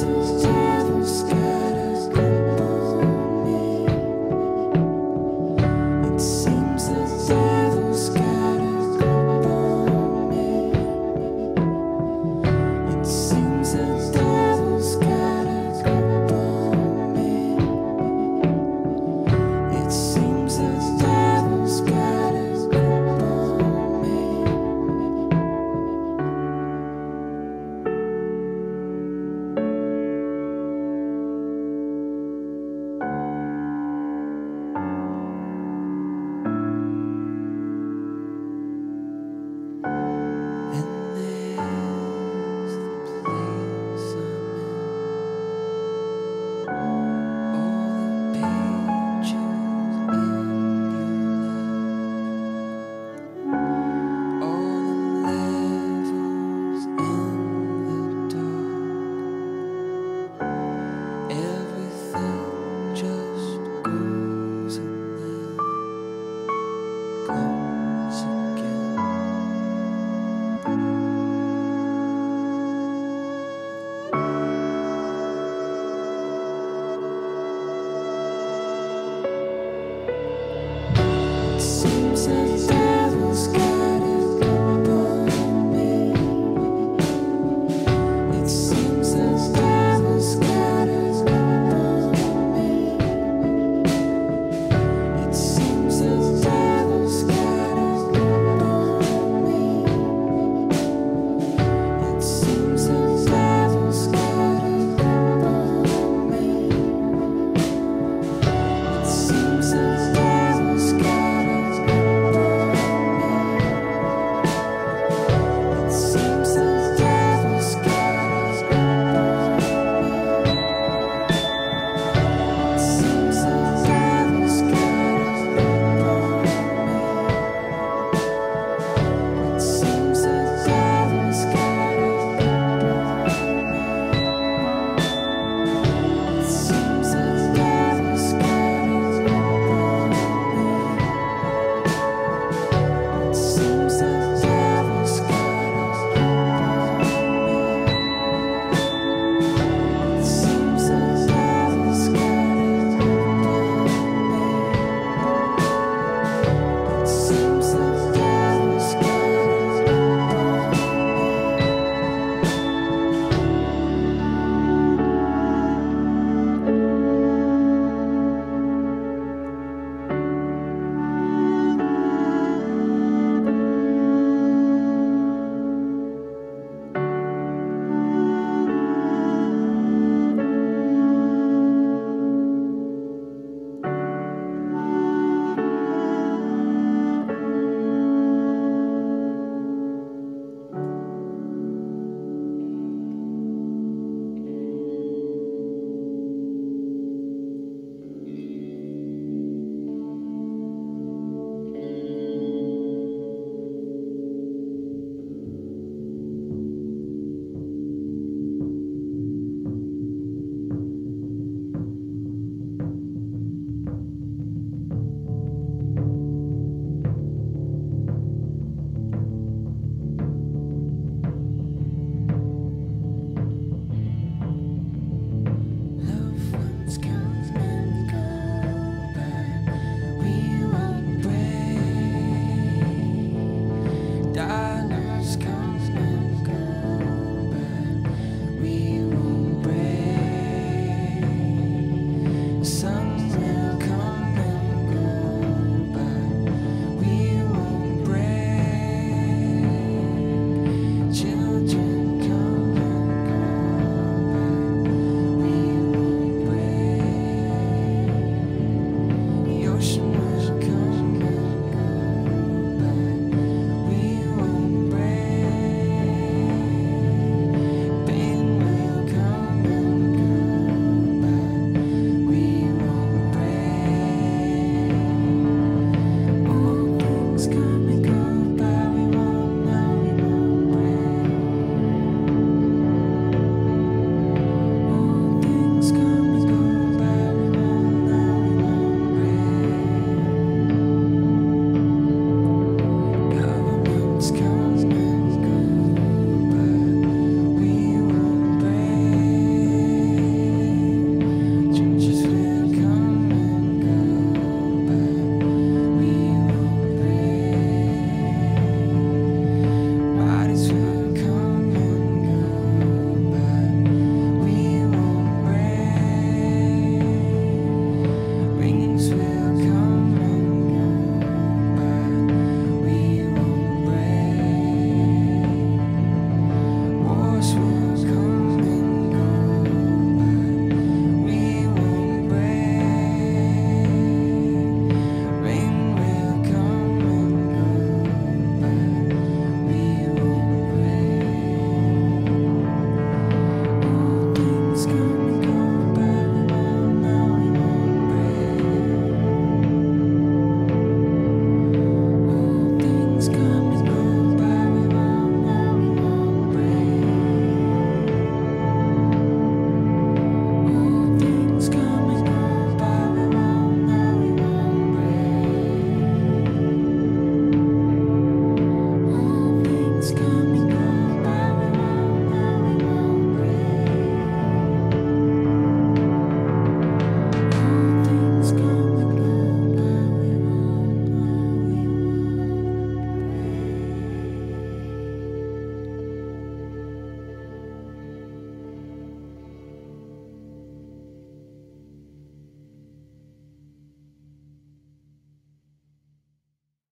Jesus.